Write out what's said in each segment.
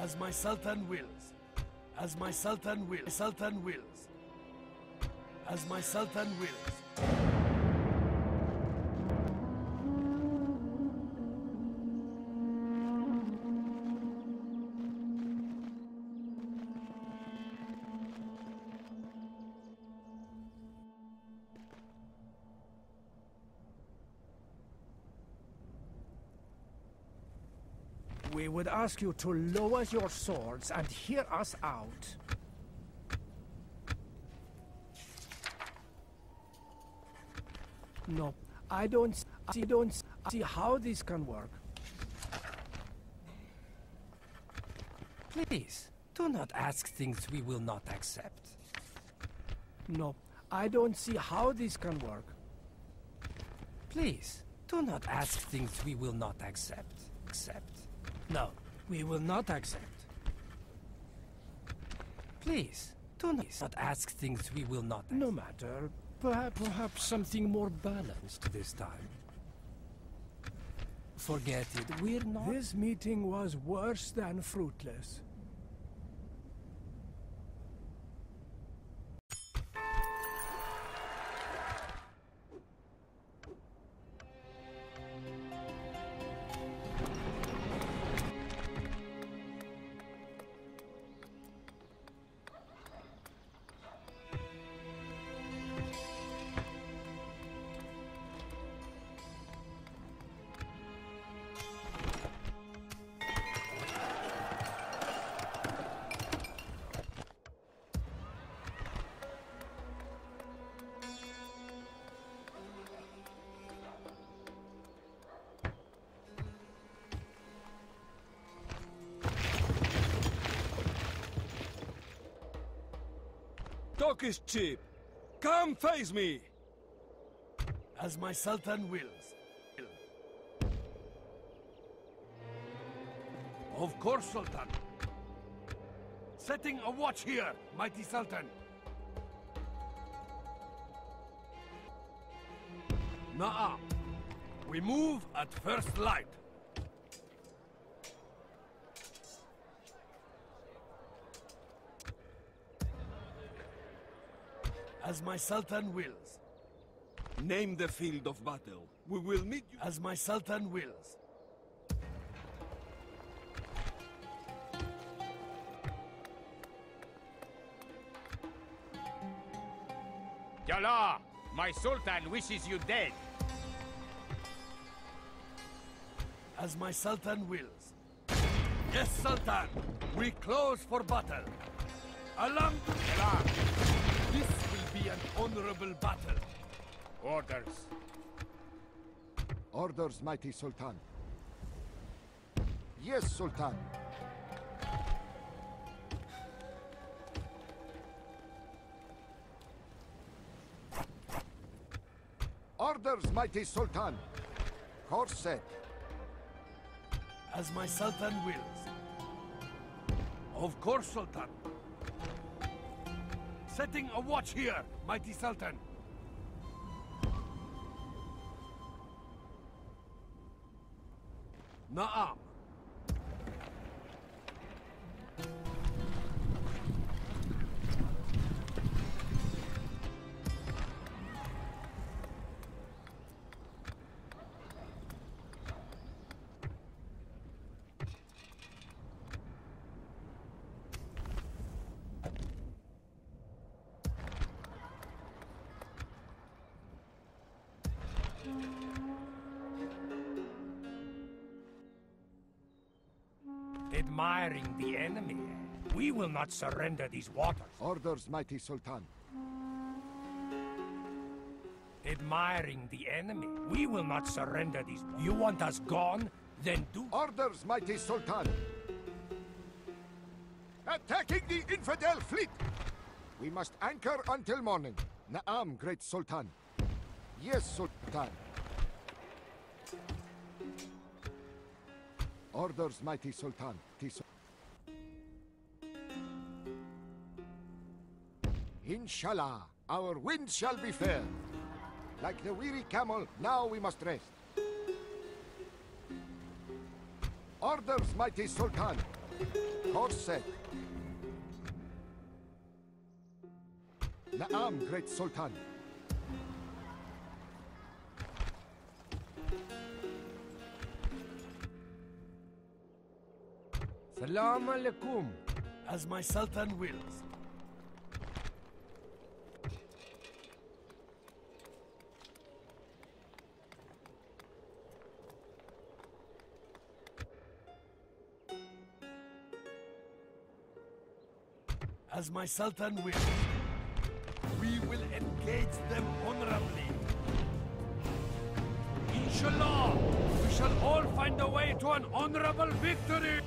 as my sultan wills, as my sultan wills, sultan wills, as my sultan wills. We would ask you to lower your swords and hear us out. No, I don't see how this can work. Please, do not ask things we will not accept. No, I don't see how this can work. Please, do not ask things we will not accept. No, we will not accept. Please, do not ask things we will not accept. No matter, perhaps something more balanced this time. Forget it, we're not... This meeting was worse than fruitless. Talk is cheap. Come face me. As my sultan wills. Of course, sultan. Setting a watch here, mighty sultan. Naam. We move at first light. As my sultan wills. Name the field of battle. We will meet you. As my sultan wills. Yala! My sultan wishes you dead. As my sultan wills. Yes, sultan! We close for battle. Alam! Yala! An honorable battle. Orders. Orders, mighty sultan. Yes, sultan. Orders, mighty sultan. Course set. As my sultan wills. Of course, sultan. Setting a watch here, mighty sultan. Naam. Admiring the enemy. We will not surrender these waters. Orders, mighty sultan. Admiring the enemy. We will not surrender these waters. You want us gone? Then do... Orders, mighty sultan. Attacking the infidel fleet. We must anchor until morning. Naam, great sultan. Yes, sultan. Orders, mighty sultan. Inshallah, our wind shall be fair. Like the weary camel, now we must rest. Orders, mighty sultan. Horse. Naam, Great Sultan. Salam alaikum. As my Sultan wills. As my Sultan wills, we will engage them honorably. Inshallah, we shall all find a way to an honorable victory.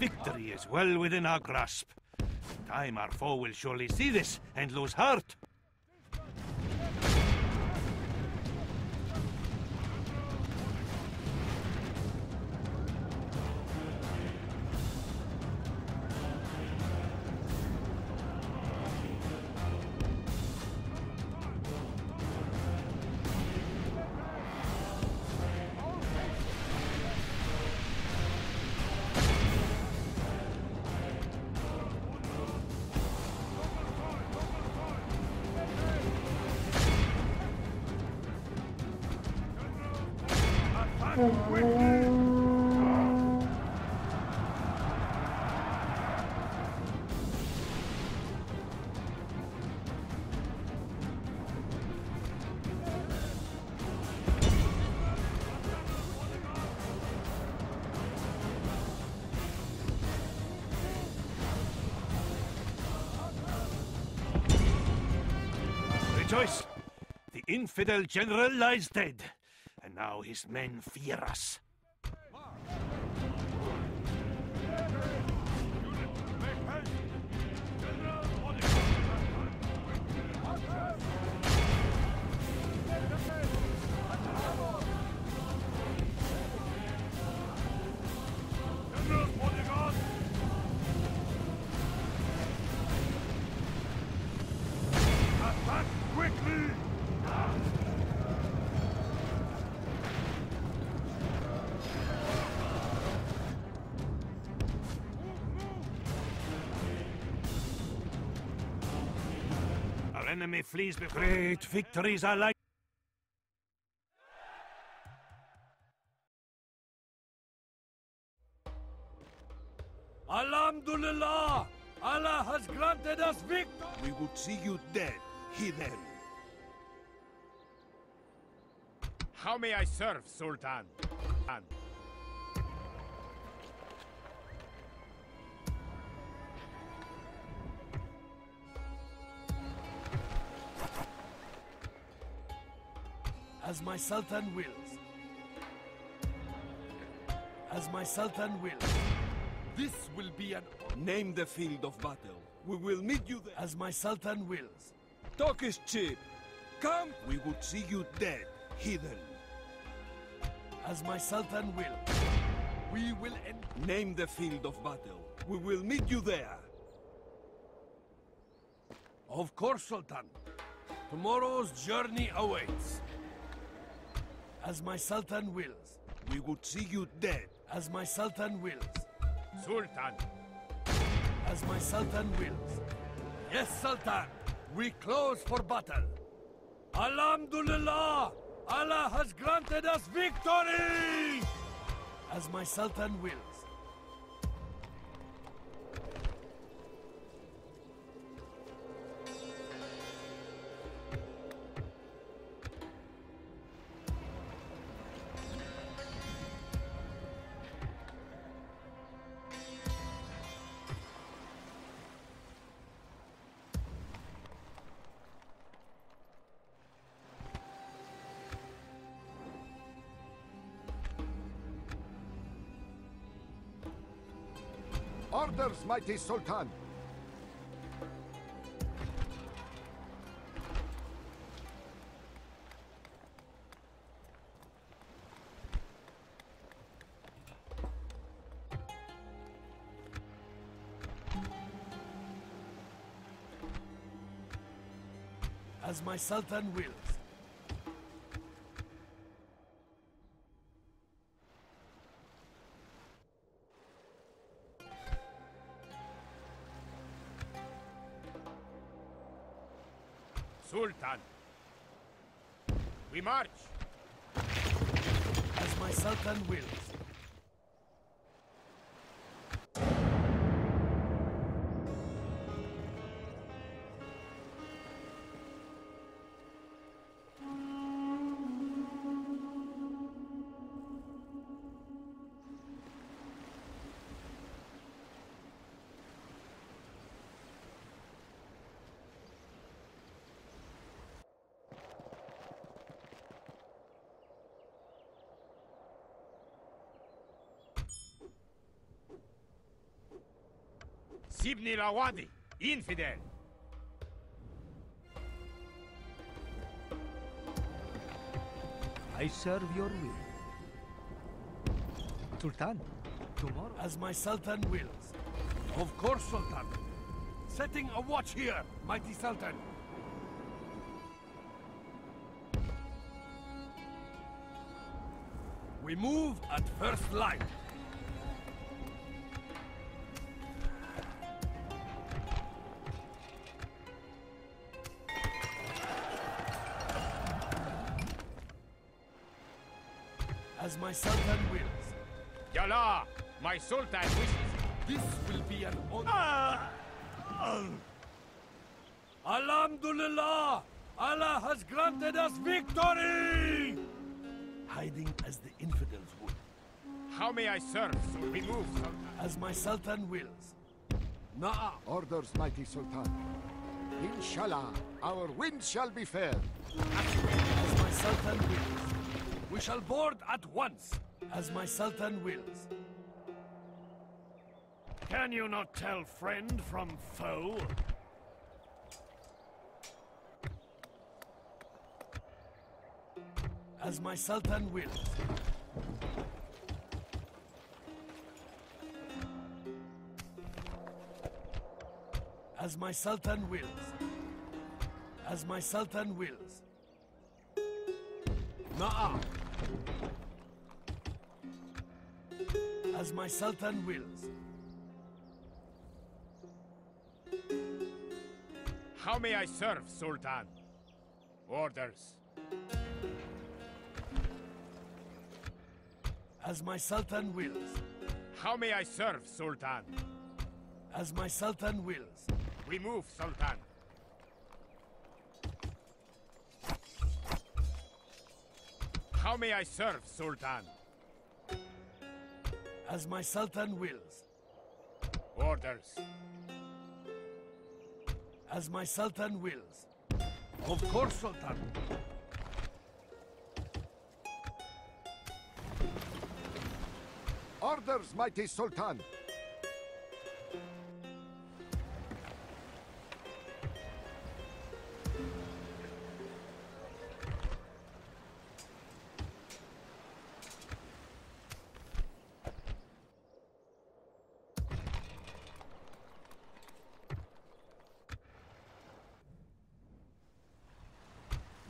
Victory is well within our grasp. In time, our foe will surely see this and lose heart. Rejoice! The infidel general lies dead, and now his men fear us. Enemy flees before great victories are like. Alhamdulillah! Allah has granted us victory! We would see you dead, heathen. How may I serve, Sultan? As my Sultan wills. As my Sultan wills. This will be an... Name the field of battle. We will meet you there. As my Sultan wills. Talk is cheap. Come! We would see you dead, heathen. As my Sultan wills. We will end... Name the field of battle. We will meet you there. Of course, Sultan. Tomorrow's journey awaits. As my Sultan wills. We would see you dead. As my Sultan wills. Sultan. As my Sultan wills. Yes, Sultan. We close for battle. Alhamdulillah. Allah has granted us victory! As my Sultan wills. Orders, mighty Sultan! As my Sultan wills. Sultan. We march. As my Sultan wills. Ibn Lawadi, infidel. I serve your will. Sultan, tomorrow... As my Sultan wills. Of course, Sultan. Setting a watch here, mighty Sultan. We move at first light. As my Sultan wills. Yalla! My Sultan wishes. This will be an honor. Alhamdulillah! Allah has granted us victory! Hiding as the infidels would. How may I serve? So we move, Sultan. As my Sultan wills. Na'a. Orders, mighty Sultan. Inshallah, our wind shall be fair. As my Sultan wills. We shall board at once, as my Sultan wills. Can you not tell friend from foe? As my Sultan wills. As my Sultan wills. As my Sultan wills. Na'a. As my Sultan wills. How may I serve, Sultan? Orders. As my Sultan wills. How may I serve, Sultan? as my Sultan wills. We move, Sultan. How may I serve, Sultan? As my Sultan wills. Orders. As my Sultan wills. Of course, Sultan. Orders, mighty Sultan.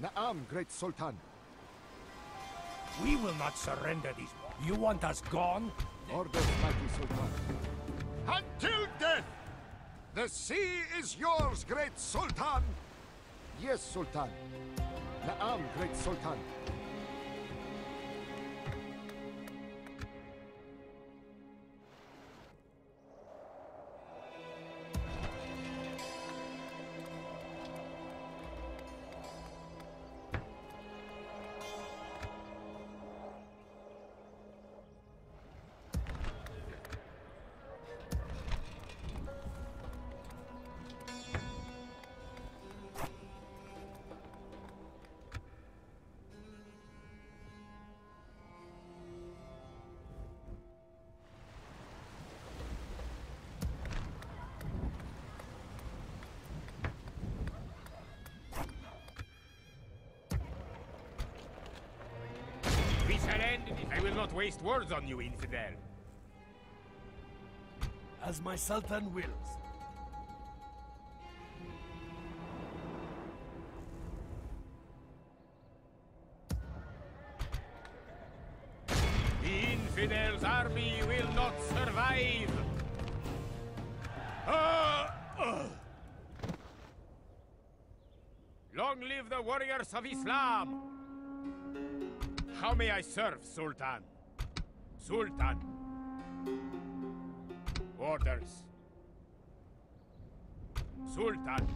Naam, great Sultan. We will not surrender these. You want us gone? Orders, mighty Sultan. Until death! The sea is yours, great Sultan! Yes, Sultan. Naam, great Sultan. I will not waste words on you, infidel. As my Sultan wills. The infidel's army will not survive. Long live the warriors of Islam. How may I serve, Sultan? Sultan. Orders. Sultan.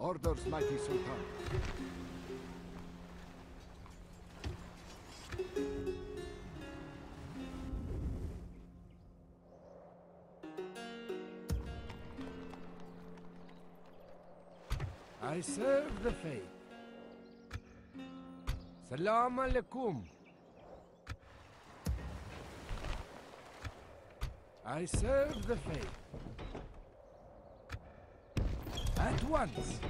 Orders, mighty Sultan. I serve the faith. Salam alaikum. I serve the faith. At once.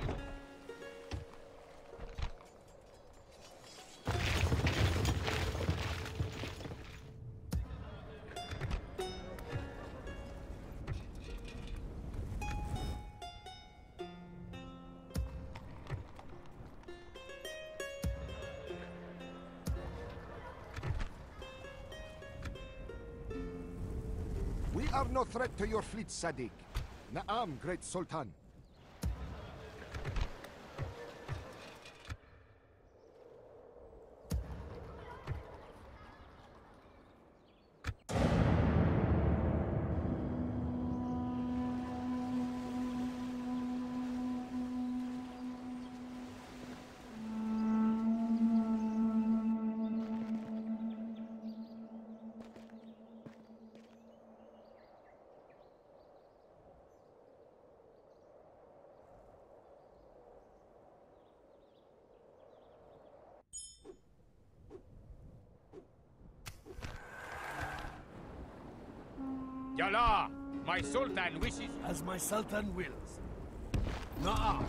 We are no threat to your fleet, Sadiq. Naam, great Sultan. Yalla, my Sultan wishes. As my Sultan wills. Na'a.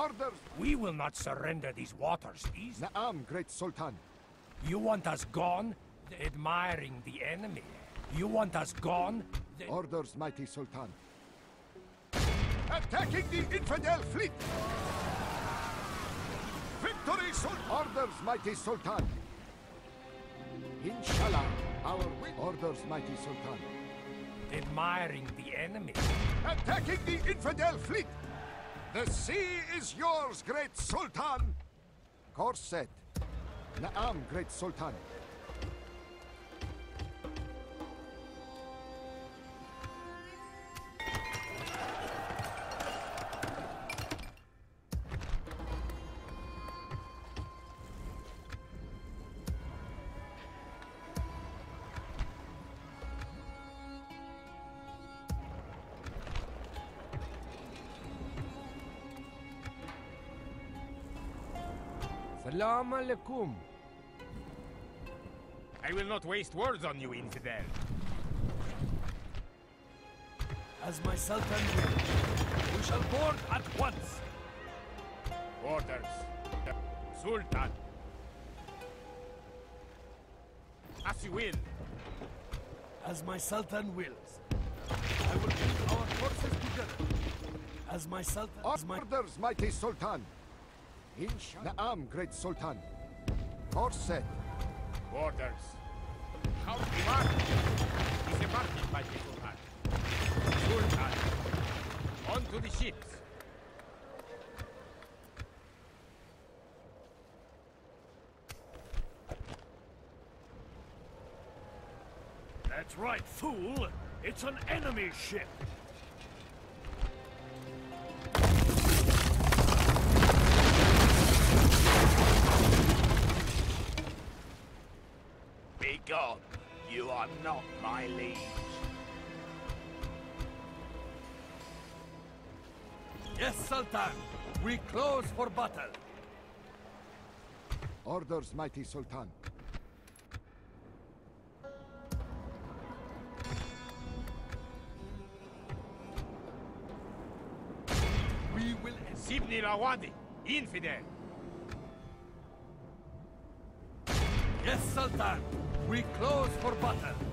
Orders! We will not surrender these waters easily. Naam, great Sultan. You want us gone? Admiring the enemy. You want us gone? Orders, mighty Sultan. Attacking the infidel fleet! Victory, Sultan! Orders, mighty Sultan. Inshallah, our win. Orders, mighty Sultan. Admiring the enemy. Attacking the infidel fleet! The sea is yours, great Sultan! Course set. Naam, great Sultan. Salam alaikum. I will not waste words on you, infidel. As my sultan wills, we shall board at once. Orders, Sultan. As you will. As my sultan wills, I will bring our forces together. As my sultan. Orders, mighty Sultan. Naam, great Sultan. Course set. Orders. How demanding is embarking, mighty Sultan. Sultan, on to the ships. That's right, fool. It's an enemy ship. God, you are not my liege. Yes, Sultan. We close for battle. Orders, mighty Sultan. We will Sibni Lawadi, infidel. Yes, Sultan. We close for battle.